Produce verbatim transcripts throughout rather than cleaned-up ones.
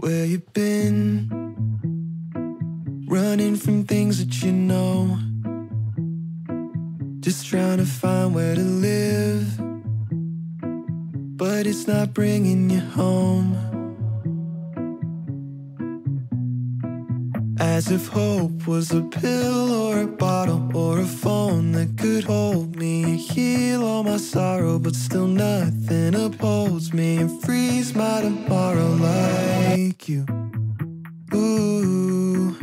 Where you been? Running from things that you know, just trying to find where to live, but it's not bringing you home. As if hope was a pill or a bottle or a phone that could hold me and heal all my sorrow, but still nothing upholds me and frees my tomorrow like you. Ooh,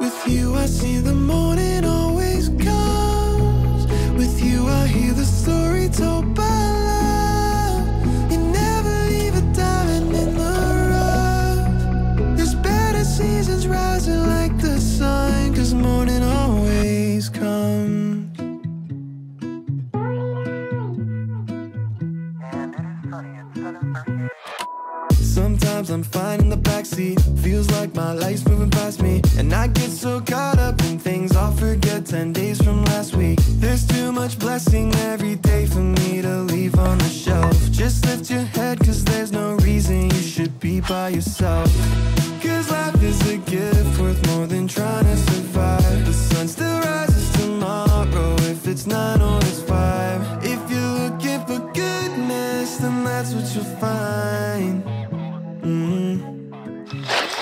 with you I see the morning always comes. With you I hear the story told by love. You never leave a diamond in the rough. There's better seasons rising like the sun, 'cause morning always comes. Sometimes I'm fine in the backseat, feels like my life's moving past me, and I get so caught up in things I'll forget ten days from last week. There's too much blessing every day for me to leave on the shelf. Just lift your head, 'cause there's no reason you should be by yourself. 'Cause life is a gift worth more than trying to survive. The sun still rises tomorrow if it's nine or it's five. If you're looking for goodness, then that's what you'll find. Mm-hmm.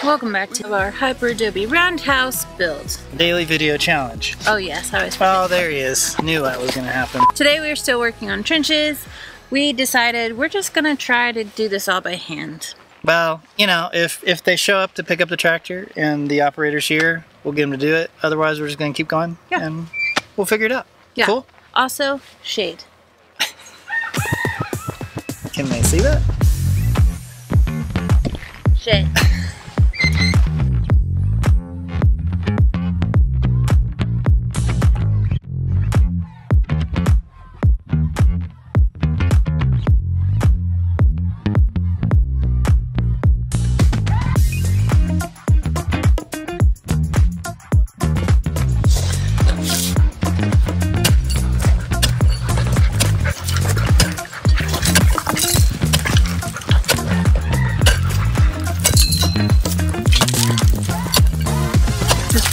Welcome back to our Hyper Adobe Roundhouse build. Daily video challenge. Oh yes, I was forgetting. Oh, there he is. Knew that was gonna happen. Today we're still working on trenches. We decided we're just gonna try to do this all by hand. Well, you know, if, if they show up to pick up the tractor and the operator's here, we'll get them to do it. Otherwise, we're just going to keep going, yeah, and we'll figure it out. Yeah. Cool? Also, shade. Can they see that? Shade.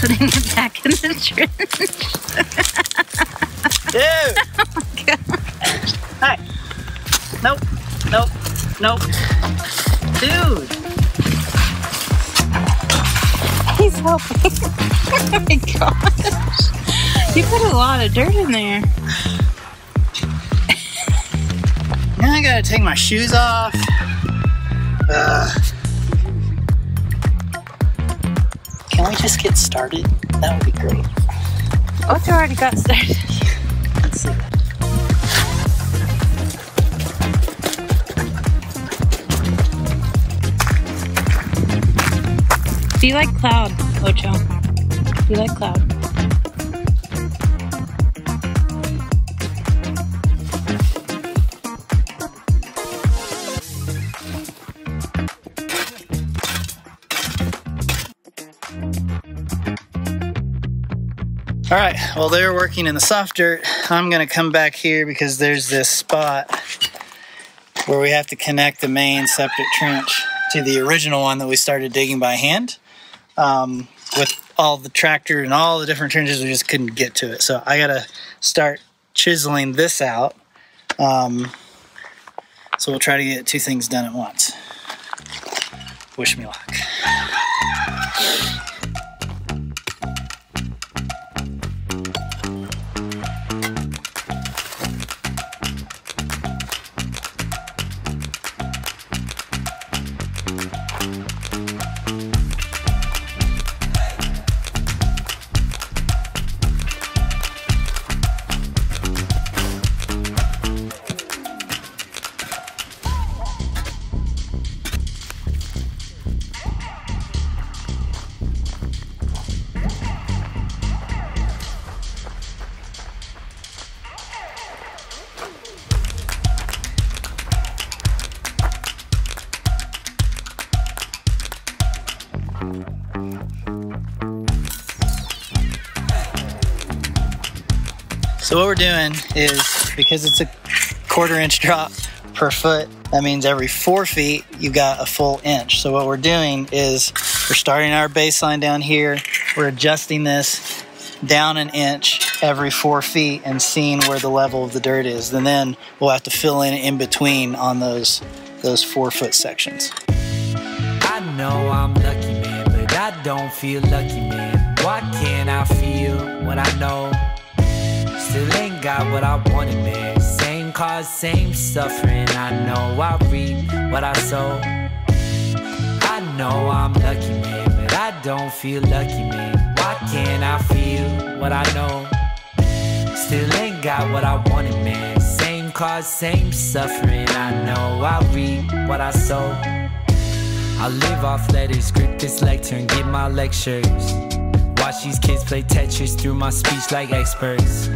Putting it back in the trench. Dude! Oh my gosh. Hi. Nope. Nope. Nope. Dude! He's helping. Oh my gosh. You put a lot of dirt in there. Now I gotta take my shoes off. Ugh. Can we just get started? That would be great. Oh, it's already got started. Let's see. Do you like cloud, Ocho? Do you like cloud? All right, well, they're working in the soft dirt. I'm gonna come back here because there's this spot where we have to connect the main septic trench to the original one that we started digging by hand. Um, with all the tractor and all the different trenches, we just couldn't get to it. So I gotta start chiseling this out. Um, so we'll try to get two things done at once. Wish me luck. So what we're doing is, because it's a quarter inch drop per foot, That means every four feet, you got a full inch. So what we're doing is we're starting our baseline down here. We're adjusting this down an inch every four feet and seeing where the level of the dirt is. And then we'll have to fill in in between on those, those four foot sections. I know I'm lucky, man, but I don't feel lucky, man. Why can't I feel what I know? Still ain't got what I wanted, man. Same cause, same suffering. I know I reap what I sow. I know I'm lucky, man, but I don't feel lucky, man. Why can't I feel what I know? Still ain't got what I wanted, man. Same cause, same suffering. I know I reap what I sow. I live off letters, grip this lectern, and get my lectures. Watch these kids play Tetris through my speech like experts.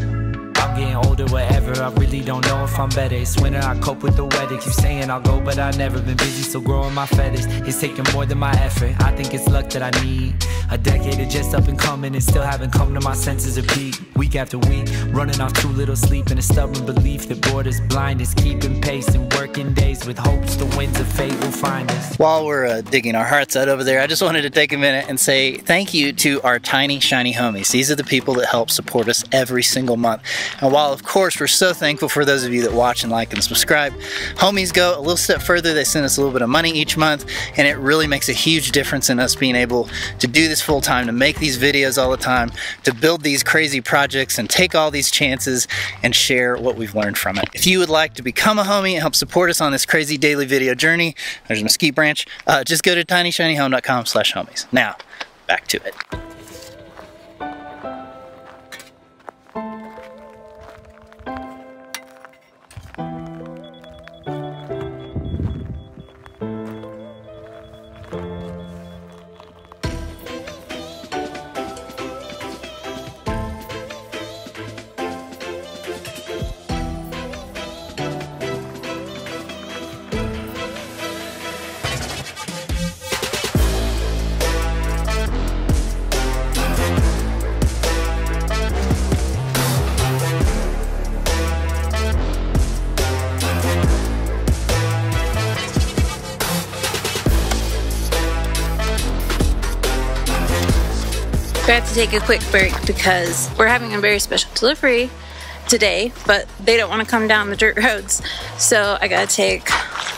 I'm getting older, whatever, I really don't know if I'm better. It's winter, I cope with the weather. Keep saying I'll go, but I've never been busy, so growing my feathers. It's taking more than my effort. I think it's luck that I need. A decade of just up and coming and still haven't come to my senses or peak. Week after week, running off too little sleep and a stubborn belief that borders blindness. Keeping pace and working days with hopes the winds of fate will find us. While we're uh, digging our hearts out over there, I just wanted to take a minute and say thank you to our Tiny Shiny Homies. These are the people that help support us every single month. And while, of course, we're so thankful for those of you that watch and like and subscribe, homies go a little step further. They send us a little bit of money each month, and it really makes a huge difference in us being able to do this full time, to make these videos all the time, to build these crazy projects and take all these chances and share what we've learned from it. If you would like to become a homie and help support us on this crazy daily video journey, there's a mesquite branch, uh, just go to tiny shiny home dot com slash homies. Now, back to it. We're going to have to take a quick break because we're having a very special delivery today, but they don't want to come down the dirt roads. So I got to take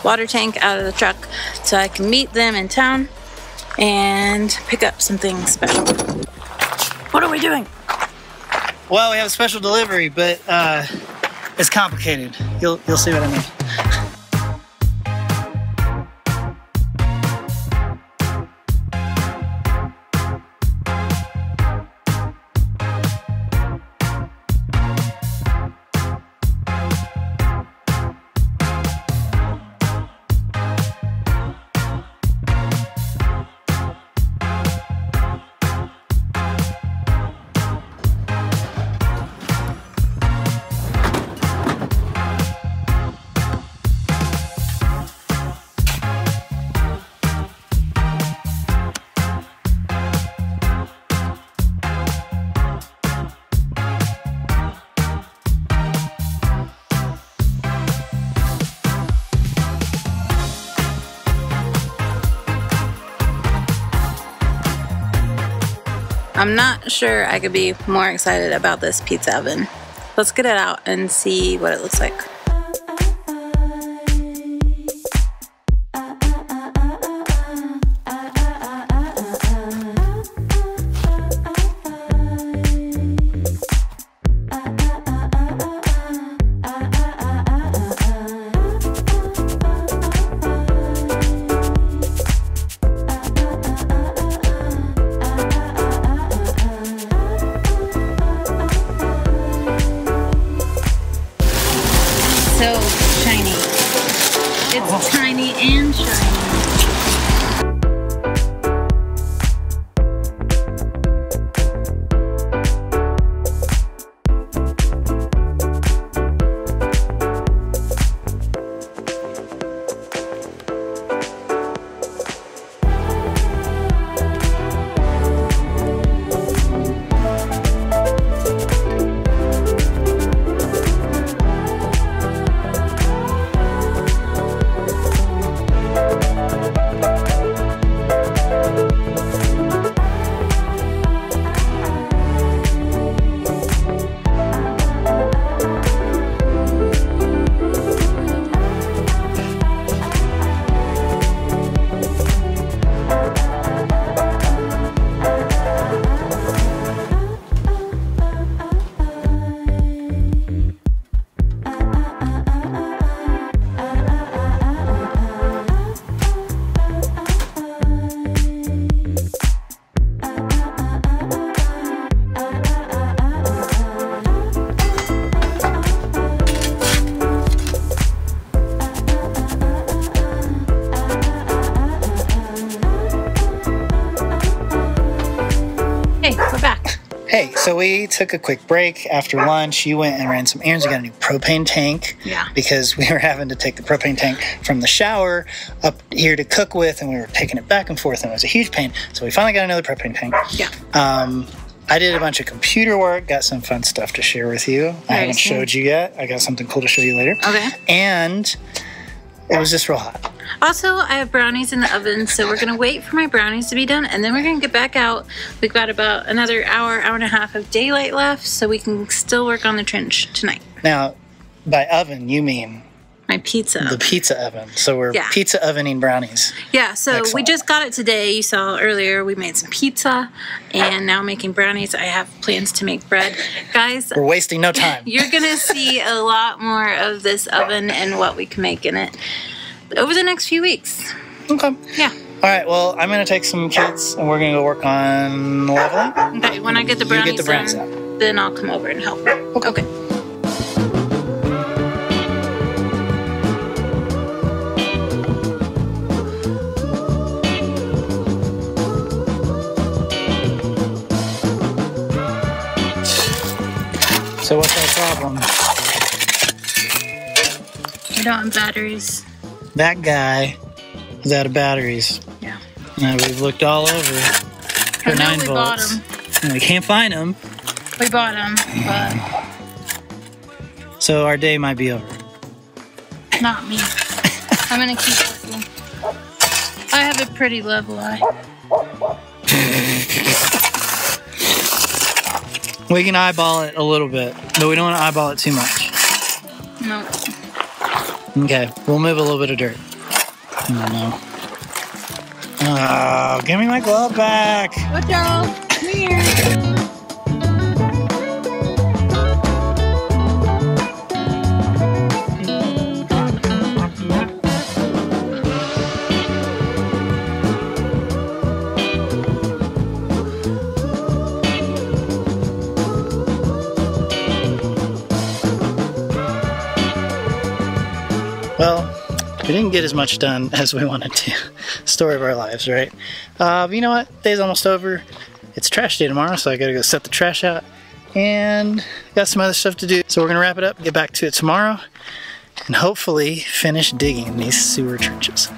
water tank out of the truck so I can meet them in town and pick up something special. What are we doing? Well, we have a special delivery, but uh, it's complicated. You'll, you'll see what I mean. I'm not sure I could be more excited about this pizza oven. Let's get it out and see what it looks like. Hey, so we took a quick break after lunch. You went and ran some errands. We got a new propane tank. Yeah. Because we were having to take the propane tank from the shower up here to cook with, and we were taking it back and forth, and it was a huge pain. So we finally got another propane tank. Yeah. Um, I did a bunch of computer work, got some fun stuff to share with you. Very I haven't soon. showed you yet. I got something cool to show you later. Okay. And it was just real hot. Also, I have brownies in the oven, so we're going to wait for my brownies to be done, and then we're going to get back out. We've got about another hour, hour and a half of daylight left, so we can still work on the trench tonight. Now, by oven, you mean... My pizza. The pizza oven. So we're yeah. pizza ovening brownies. Yeah, so Excellent. we just got it today. You saw earlier we made some pizza, and now making brownies. I have plans to make bread. Guys, we're wasting no time. You're going to see a lot more of this oven and what we can make in it over the next few weeks. Okay. Yeah. All right, well, I'm going to take some kids, and we're going to go work on leveling. Okay, when I get the brownies, you get the brownies out, then I'll come over and help. Okay. okay. So what's our problem? I don't have batteries. That guy is out of batteries. Yeah. And we've looked all over for nine volts. And we can't find them. We bought them, but... So our day might be over. Not me. I'm going to keep looking. I have a pretty level eye. We can eyeball it a little bit, but we don't want to eyeball it too much. No. Nope. Okay, we'll move a little bit of dirt. Oh, no. Oh, give me my glove back. What, y'all? Come here. Well, we didn't get as much done as we wanted to. Story of our lives, right? Uh, but you know what? Day's almost over. It's trash day tomorrow, so I gotta go set the trash out. And got some other stuff to do. So we're gonna wrap it up, get back to it tomorrow, and hopefully finish digging these sewer trenches.